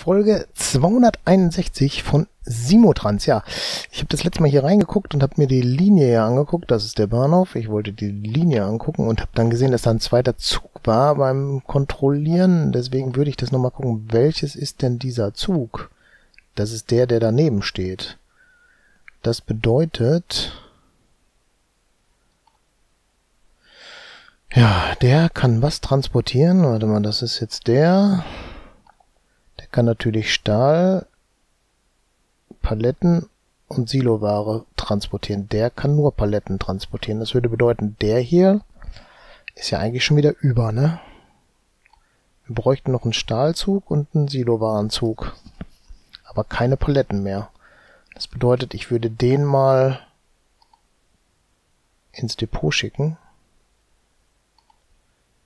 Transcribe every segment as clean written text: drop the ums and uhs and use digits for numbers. Folge 261 von Simutrans. Ja, ich habe das letzte Mal hier reingeguckt und habe mir die Linie hier angeguckt. Das ist der Bahnhof. Ich wollte die Linie angucken und habe dann gesehen, dass da ein zweiter Zug war beim Kontrollieren. Deswegen würde ich das nochmal gucken. Welches ist denn dieser Zug? Das ist der, der daneben steht. Das bedeutet... Ja, der kann was transportieren. Warte mal, das ist jetzt der... Der kann natürlich Stahl, Paletten und Siloware transportieren. Der kann nur Paletten transportieren. Das würde bedeuten, der hier ist ja eigentlich schon wieder über, ne? Wir bräuchten noch einen Stahlzug und einen Silowarenzug. Aber keine Paletten mehr. Das bedeutet, ich würde den mal ins Depot schicken.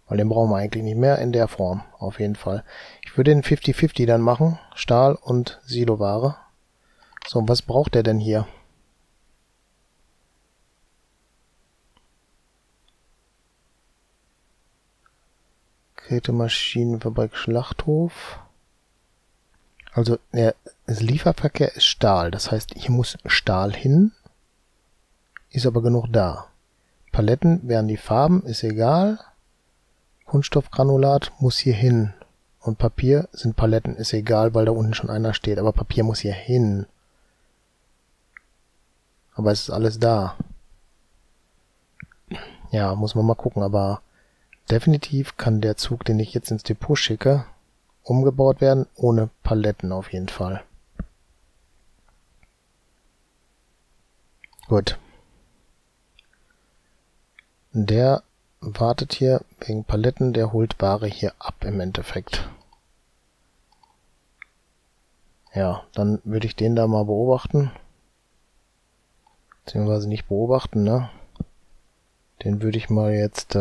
Weil den brauchen wir eigentlich nicht mehr in der Form, auf jeden Fall. Ich würde den 50-50 dann machen, Stahl und Siloware. So, und was braucht der denn hier? Käthe, Maschinenfabrik, Schlachthof. Also der Lieferverkehr ist Stahl, das heißt, hier muss Stahl hin, ist aber genug da. Paletten wären die Farben, ist egal. Kunststoffgranulat muss hier hin. Und Papier sind Paletten, ist egal, weil da unten schon einer steht. Aber Papier muss hier hin. Aber es ist alles da. Ja, muss man mal gucken. Aber definitiv kann der Zug, den ich jetzt ins Depot schicke, umgebaut werden, ohne Paletten auf jeden Fall. Gut. Der wartet hier wegen Paletten, der holt Ware hier ab im Endeffekt. Ja, dann würde ich den da mal beobachten. Beziehungsweise nicht beobachten, ne? Den würde ich mal jetzt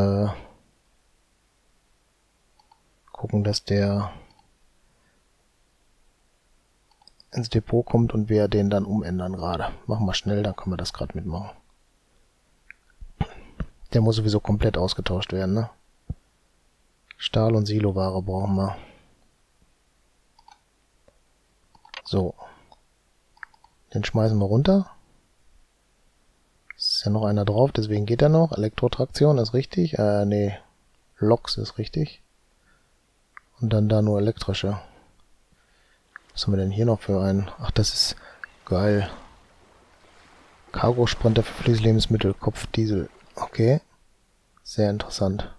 gucken, dass der ins Depot kommt und wir den dann umändern gerade. Machen wir schnell, dann können wir das gerade mitmachen. Der muss sowieso komplett ausgetauscht werden, ne? Stahl und Siloware brauchen wir. So. Den schmeißen wir runter. Es ist ja noch einer drauf, deswegen geht er noch. Elektrotraktion ist richtig. Nee. Loks ist richtig. Und dann da nur elektrische. Was haben wir denn hier noch für einen? Ach, das ist geil. Cargo-Sprinter für Fließlebensmittel, Kopfdiesel. Okay, sehr interessant.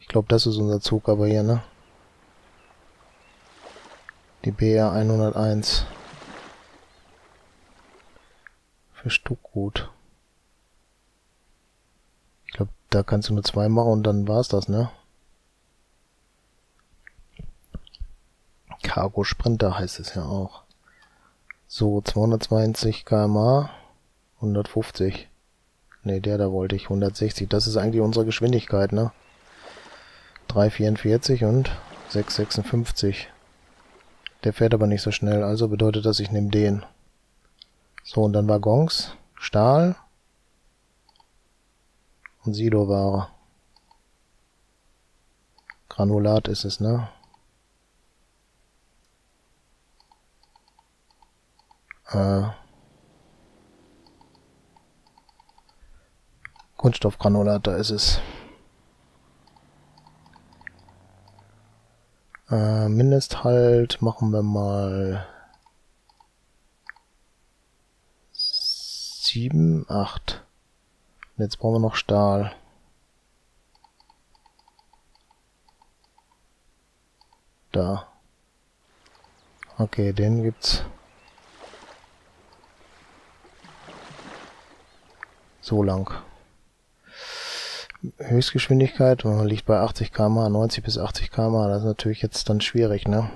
Ich glaube, das ist unser Zug aber hier, ne? Die BR 101. Für Stuckgut. Ich glaube, da kannst du nur zwei machen und dann war's das, ne? Cargo-Sprinter heißt es ja auch. So, 220 km/h. 150. Ne, der da wollte ich. 160. Das ist eigentlich unsere Geschwindigkeit, ne? 3,44 und 6,56. Der fährt aber nicht so schnell. Also bedeutet das, ich nehme den. So, und dann Waggons. Stahl. Und Siloware. Granulat ist es, ne? Kunststoffgranulat, da ist es. Mindesthalt machen wir mal 7, 8. Und jetzt brauchen wir noch Stahl. Da. Okay, den gibt's. So lang. Höchstgeschwindigkeit liegt bei 80 km/h, 90 bis 80 km/h. Das ist natürlich jetzt dann schwierig, ne?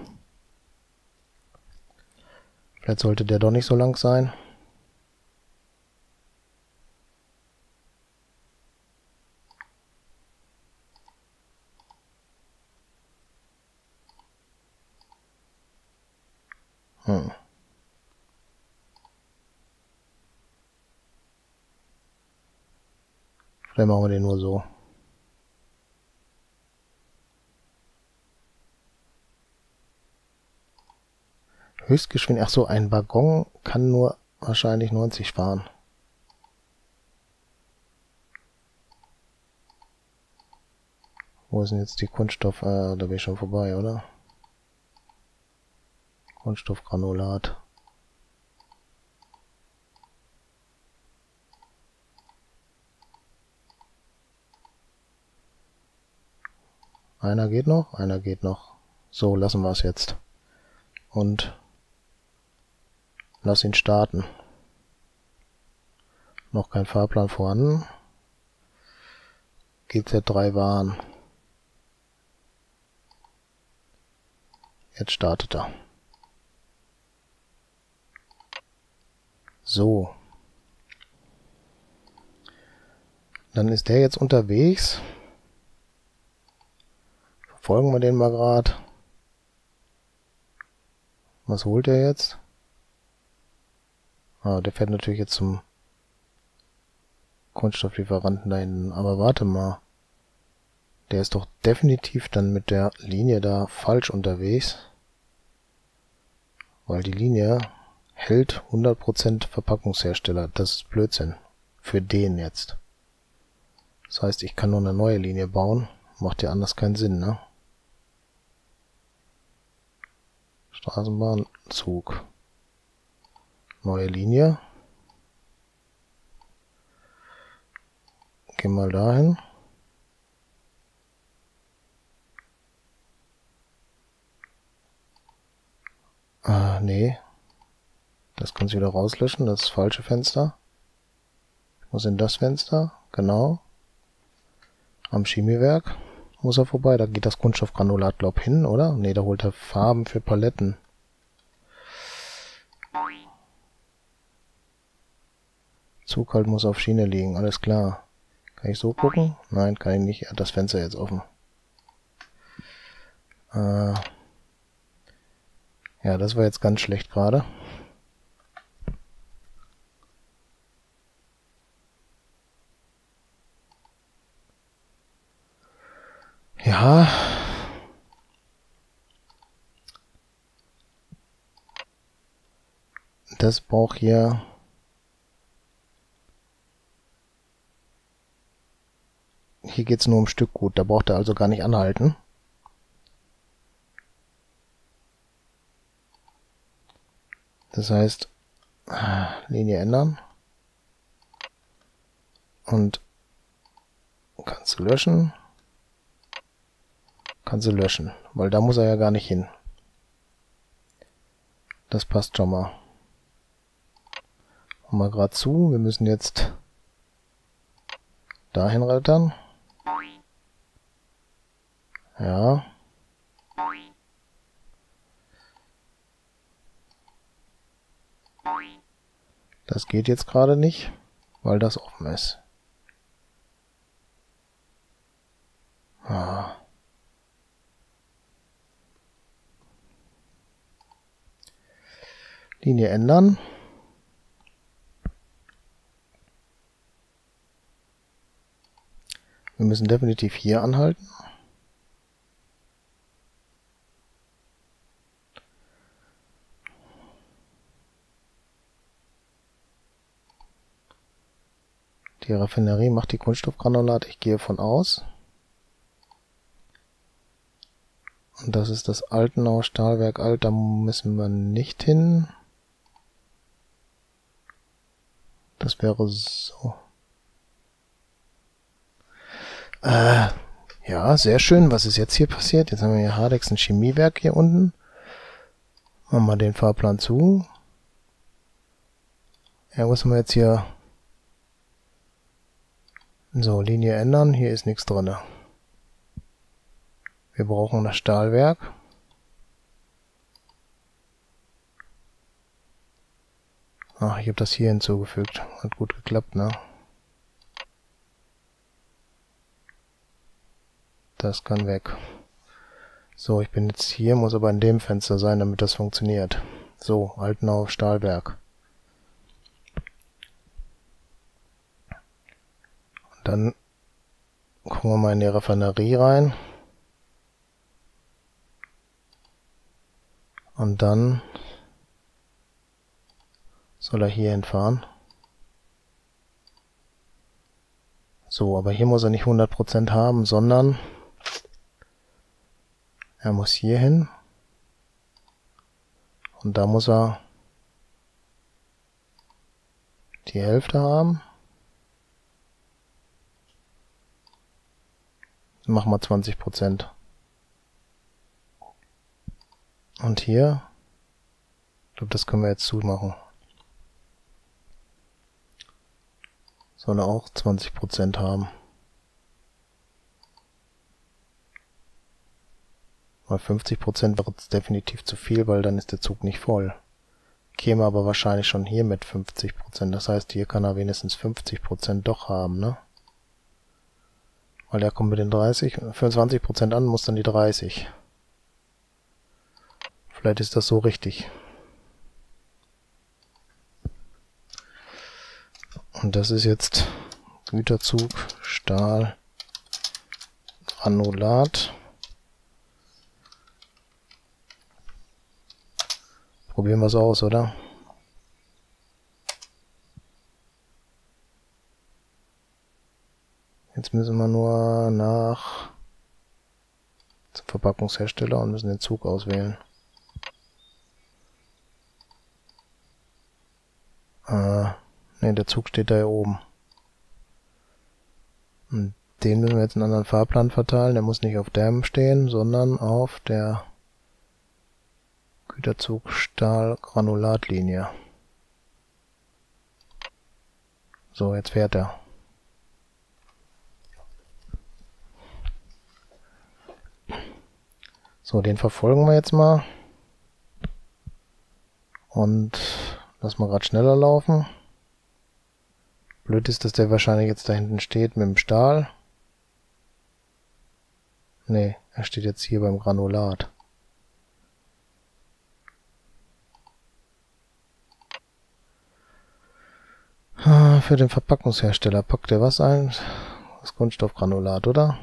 Vielleicht sollte der doch nicht so lang sein. Vielleicht machen wir den nur so. Höchstgeschwindigkeit. Achso, ein Waggon kann nur wahrscheinlich 90 fahren. Wo sind jetzt die Kunststoff? Da bin ich schon vorbei, oder? Kunststoffgranulat. Einer geht noch, einer geht noch. So, lassen wir es jetzt. Und lass ihn starten. Noch kein Fahrplan vorhanden. GZ3 Waren. Jetzt startet er. So. Dann ist der jetzt unterwegs. Verfolgen wir den mal gerade. Was holt er jetzt? Ah, der fährt natürlich jetzt zum Kunststofflieferanten da hinten. Aber warte mal. Der ist doch definitiv dann mit der Linie da falsch unterwegs. Weil die Linie hält 100% Verpackungshersteller. Das ist Blödsinn. Für den jetzt. Das heißt, ich kann nur eine neue Linie bauen. Macht ja anders keinen Sinn, ne? Straßenbahnzug. Neue Linie. Gehen wir mal dahin. Ah, nee. Das kannst du wieder rauslöschen. Das ist das falsche Fenster. Ich muss in das Fenster. Genau. Am Chemiewerk muss er vorbei. Da geht das Kunststoffgranulat, glaube ich, hin, oder? Nee, da holt er Farben für Paletten. Zug halt muss auf Schiene liegen. Alles klar. Kann ich so gucken? Nein, kann ich nicht. Er hat das Fenster jetzt offen. Ja, das war jetzt ganz schlecht gerade. Ja. Das braucht hier... Hier geht es nur um Stückgut, da braucht er also gar nicht anhalten. Das heißt, Linie ändern. Und kannst du löschen. Kannst du löschen, weil da muss er ja gar nicht hin. Das passt schon mal. Machen wir gerade zu, wir müssen jetzt dahin rettern. Ja. Das geht jetzt gerade nicht, weil das offen ist. Ah. Linie ändern. Wir müssen definitiv hier anhalten. Die Raffinerie macht die Kunststoffgranulat, ich gehe von aus. Und das ist das Altenau Stahlwerk Alt, da müssen wir nicht hin. Das wäre so. Ja, sehr schön. Was ist jetzt hier passiert? Jetzt haben wir hier Hadex, ein Chemiewerk hier unten. Machen wir den Fahrplan zu. Ja, was haben wir jetzt hier? So, Linie ändern. Hier ist nichts drin. Wir brauchen das Stahlwerk. Ach, ich habe das hier hinzugefügt. Hat gut geklappt, ne? Das kann weg. So, ich bin jetzt hier, muss aber in dem Fenster sein, damit das funktioniert. So, Altenau Stahlwerk. Und dann gucken wir mal in die Raffinerie rein. Und dann Soll er hier hinfahren? So, aber hier muss er nicht 100% haben, sondern er muss hier hin. Und da muss er die Hälfte haben. Machen wir 20%. Und hier, ich glaube, das können wir jetzt zumachen. Soll er auch 20% haben. Weil 50% wäre es definitiv zu viel, weil dann ist der Zug nicht voll. Käme aber wahrscheinlich schon hier mit 50%. Das heißt, hier kann er wenigstens 50% doch haben, ne? Weil er kommt mit den 25% an, muss dann die 30. Vielleicht ist das so richtig. Und das ist jetzt Güterzug, Stahl, Granulat. Probieren wir es aus, oder? Jetzt müssen wir nur nach zum Verpackungshersteller und müssen den Zug auswählen. Ne, der Zug steht da hier oben. Und den müssen wir jetzt in einen anderen Fahrplan verteilen. Der muss nicht auf dem stehen, sondern auf der Güterzug Stahl-Granulat-Linie. So, jetzt fährt er. So, den verfolgen wir jetzt mal. Und lassen wir gerade schneller laufen. Blöd ist, dass der wahrscheinlich jetzt da hinten steht mit dem Stahl. Ne, er steht jetzt hier beim Granulat. Für den Verpackungshersteller packt er was ein? Das Kunststoffgranulat, oder?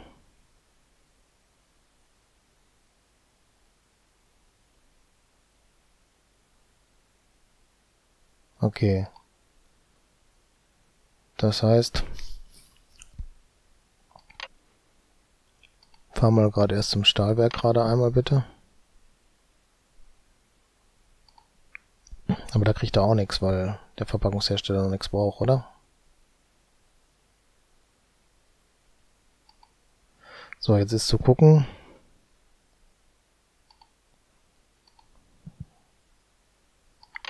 Okay. Das heißt, fahren wir gerade erst zum Stahlwerk gerade einmal bitte. Aber da kriegt er auch nichts, weil der Verpackungshersteller noch nichts braucht, oder? So, jetzt ist zu gucken.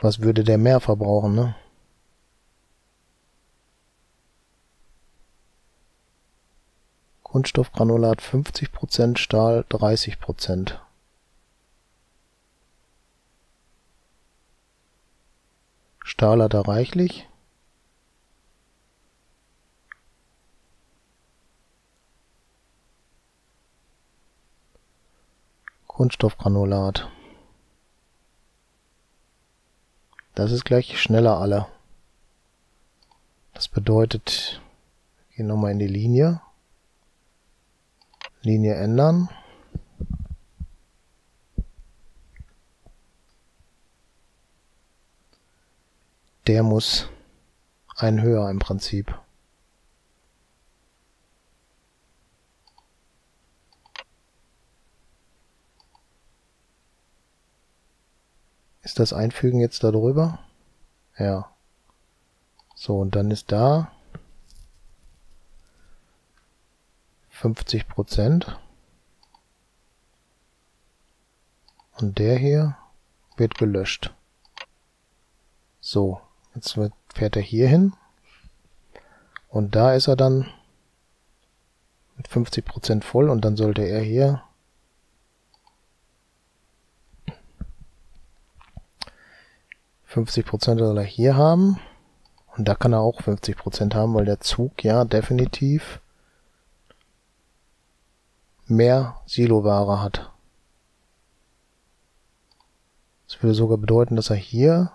Was würde der mehr verbrauchen, ne? Kunststoffgranulat 50%, Stahl 30%. Stahl hat er reichlich. Kunststoffgranulat. Das ist gleich schneller alle. Das bedeutet, wir gehen nochmal in die Linie. Linie ändern. Der muss ein höher im Prinzip. Ist das Einfügen jetzt da drüber? Ja. So, und dann ist da 50%. Und der hier wird gelöscht. So, jetzt fährt er hier hin. Und da ist er dann mit 50% voll. Und dann sollte er hier soll er hier haben. Und da kann er auch 50% haben, weil der Zug ja definitiv mehr Siloware hat. Das würde sogar bedeuten, dass er hier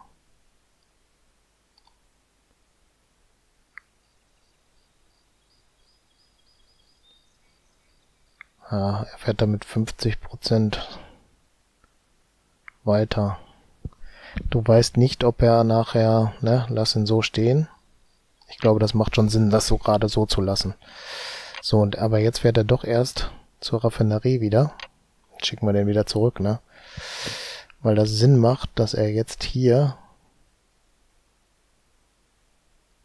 ja, er fährt damit 50% weiter. Du weißt nicht, ob er nachher, ne, lass ihn so stehen. Ich glaube, das macht schon Sinn, das so gerade so zu lassen. So, und aber jetzt fährt er doch erst zur Raffinerie wieder. Jetzt schicken wir den wieder zurück, ne? Weil das Sinn macht, dass er jetzt hier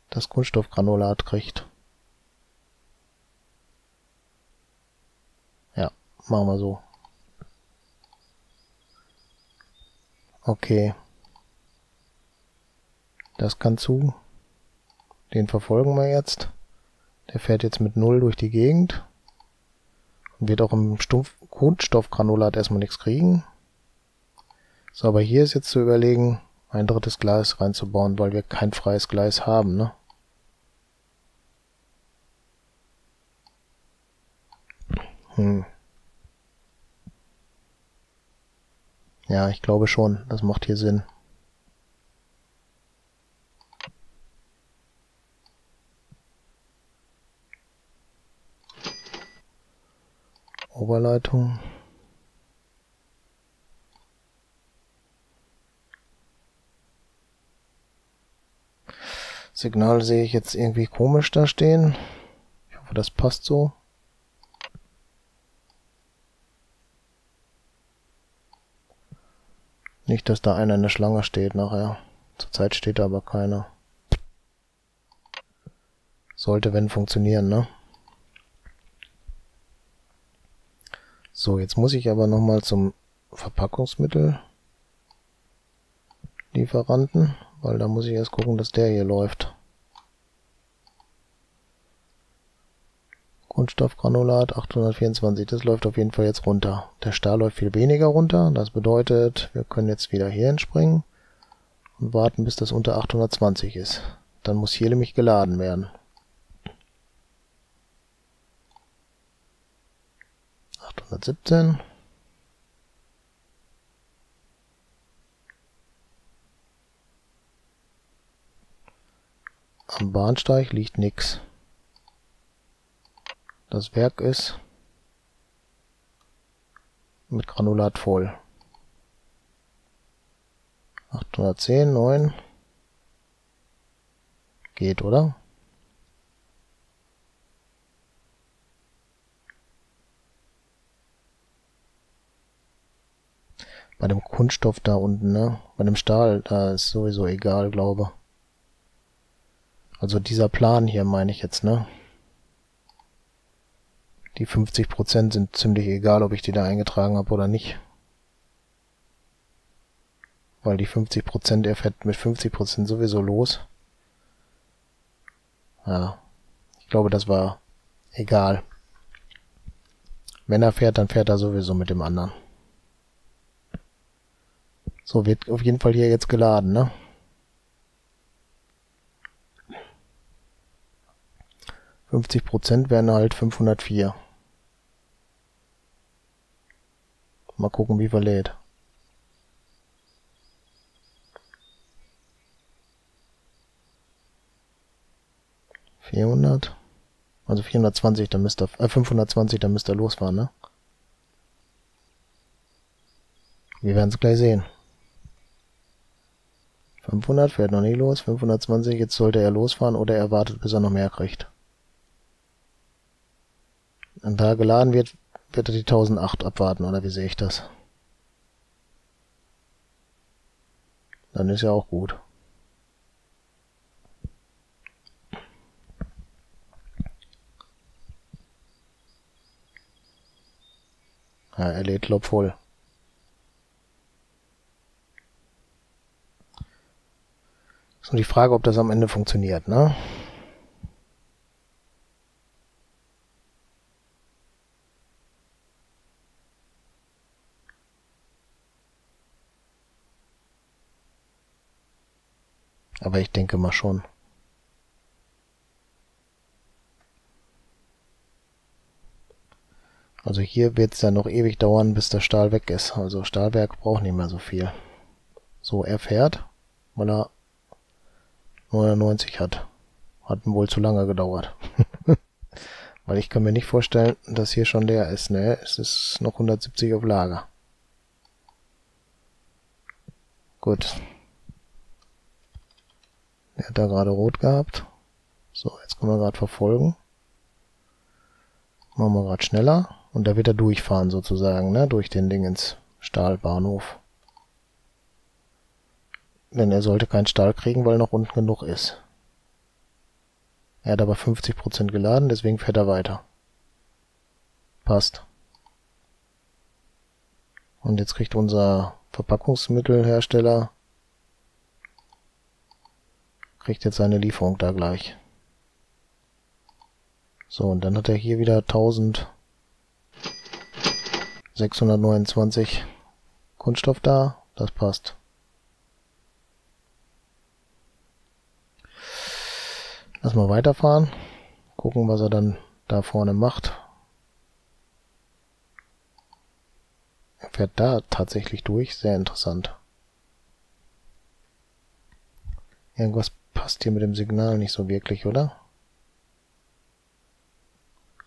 das Kunststoffgranulat kriegt. Ja, machen wir so. Okay. Das kann zu. Den verfolgen wir jetzt. Der fährt jetzt mit 0 durch die Gegend. Und wird auch im Kunststoffgranulat erstmal nichts kriegen. So, aber hier ist jetzt zu überlegen, ein drittes Gleis reinzubauen, weil wir kein freies Gleis haben, ne? Ja, ich glaube schon, das macht hier Sinn. Oberleitung. Signal sehe ich jetzt irgendwie komisch da stehen. Ich hoffe, das passt so. Nicht, dass da einer in der Schlange steht nachher. Zurzeit steht da aber keiner. Sollte, wenn, funktionieren, ne? So, jetzt muss ich aber nochmal zum Verpackungsmittellieferanten, weil da muss ich erst gucken, dass der hier läuft. Kunststoffgranulat 824, das läuft auf jeden Fall jetzt runter. Der Stahl läuft viel weniger runter, das bedeutet, wir können jetzt wieder hier hinspringen und warten, bis das unter 820 ist. Dann muss hier nämlich geladen werden. 817. Am Bahnsteig liegt nichts. Das Werk ist mit Granulat voll. 810, 9. Geht, oder? Bei dem Kunststoff da unten, ne? Bei dem Stahl, da ist sowieso egal, glaube. Also dieser Plan hier meine ich jetzt, ne? Die 50% sind ziemlich egal, ob ich die da eingetragen habe oder nicht. Weil die 50%, er fährt mit 50% sowieso los. Ja, ich glaube, das war egal. Wenn er fährt, dann fährt er sowieso mit dem anderen. So, wird auf jeden Fall hier jetzt geladen, ne? %, wären halt 504. Mal gucken, wie verlädt. Also 420, dann müsste 520, dann müsste er losfahren, ne? Wir werden es gleich sehen. 500 fährt noch nicht los, 520, jetzt sollte er losfahren oder er wartet, bis er noch mehr kriegt. Und da geladen wird, wird er die 1008 abwarten, oder wie sehe ich das? Dann ist ja auch gut. Ja, er lädt glaub voll. Ist nur die Frage, ob das am Ende funktioniert, ne? Aber ich denke mal schon. Also hier wird es dann noch ewig dauern, bis der Stahl weg ist. Also Stahlwerk braucht nicht mehr so viel. So, er fährt, weil er 99 hat. Hat wohl zu lange gedauert. Weil ich kann mir nicht vorstellen, dass hier schon leer ist. Ne, es ist noch 170 auf Lager. Gut. Der hat da gerade rot gehabt. So, jetzt können wir gerade verfolgen. Machen wir gerade schneller. Und da wird er durchfahren sozusagen, ne? Durch den Ding ins Stahlbahnhof. Denn er sollte keinen Stahl kriegen, weil noch unten genug ist. Er hat aber 50% geladen, deswegen fährt er weiter. Passt. Und jetzt kriegt unser Verpackungsmittelhersteller kriegt jetzt seine Lieferung da gleich. So, und dann hat er hier wieder 1629 Kunststoff da. Das passt. Lass mal weiterfahren. Gucken, was er dann da vorne macht. Er fährt da tatsächlich durch. Sehr interessant. Irgendwas passt hier mit dem Signal nicht so wirklich, oder?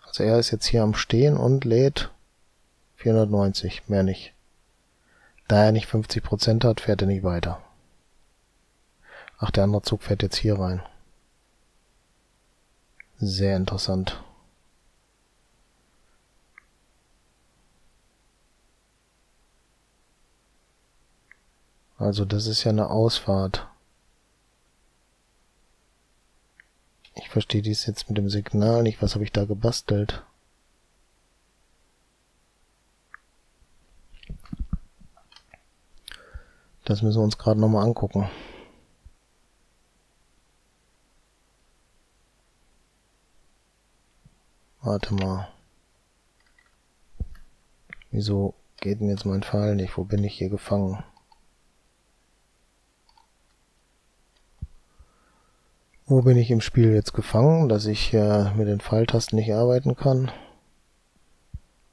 Also er ist jetzt hier am Stehen und lädt 490, mehr nicht. Da er nicht 50% hat, fährt er nicht weiter. Ach, der andere Zug fährt jetzt hier rein. Sehr interessant. Also das ist ja eine Ausfahrt. Ich verstehe dies jetzt mit dem Signal nicht. Was habe ich da gebastelt? Das müssen wir uns gerade nochmal angucken. Warte mal. Wieso geht denn jetzt mein Pfeil nicht? Wo bin ich hier gefangen? Wo bin ich im Spiel jetzt gefangen, dass ich mit den Pfeiltasten nicht arbeiten kann?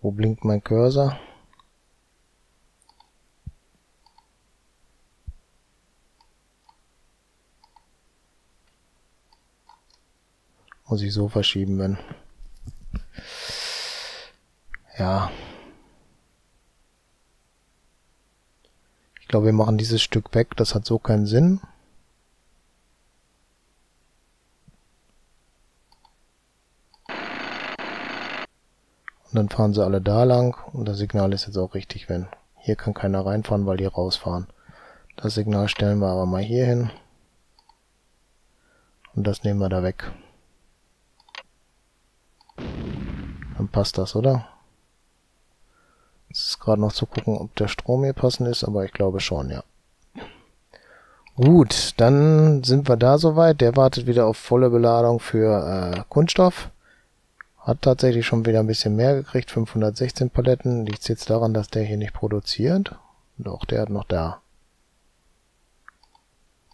Wo blinkt mein Cursor? Muss ich so verschieben, wenn... Ja. Ich glaube, wir machen dieses Stück weg. Das hat so keinen Sinn. Und dann fahren sie alle da lang. Und das Signal ist jetzt auch richtig, wenn... Hier kann keiner reinfahren, weil die rausfahren. Das Signal stellen wir aber mal hier hin. Und das nehmen wir da weg. Dann passt das, oder? Es ist gerade noch zu gucken, ob der Strom hier passend ist, aber ich glaube schon, ja. Gut, dann sind wir da soweit. Der wartet wieder auf volle Beladung für Kunststoff. Hat tatsächlich schon wieder ein bisschen mehr gekriegt, 516 Paletten. Liegt jetzt daran, dass der hier nicht produziert? Doch, der hat noch da.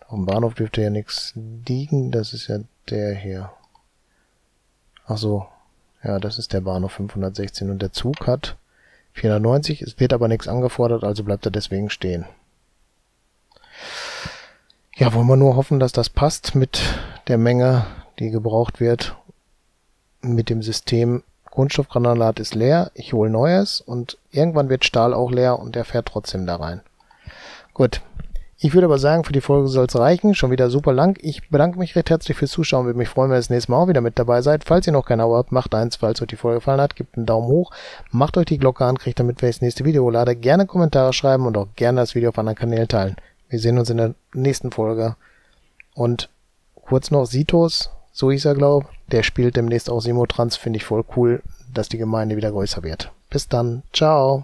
Auf dem Bahnhof dürfte ja nichts liegen. Das ist ja der hier. Ach so. Ja, das ist der Bahnhof 516 und der Zug hat 490. Es wird aber nichts angefordert, also bleibt er deswegen stehen. Ja, wollen wir nur hoffen, dass das passt mit der Menge, die gebraucht wird. Mit dem System Kunststoffgranulat ist leer, ich hole neues und irgendwann wird Stahl auch leer und der fährt trotzdem da rein. Gut. Ich würde aber sagen, für die Folge soll es reichen. Schon wieder super lang. Ich bedanke mich recht herzlich fürs Zuschauen. Würde mich freuen, wenn ihr das nächste Mal auch wieder mit dabei seid. Falls ihr noch kein Abo habt, macht eins. Falls euch die Folge gefallen hat, gebt einen Daumen hoch. Macht euch die Glocke an, kriegt damit, wenn ich das nächste Video lade. Gerne Kommentare schreiben und auch gerne das Video auf anderen Kanälen teilen. Wir sehen uns in der nächsten Folge. Und kurz noch Sitos, so hieß er, glaube ich. Der spielt demnächst auch Simutrans. Finde ich voll cool, dass die Gemeinde wieder größer wird. Bis dann. Ciao.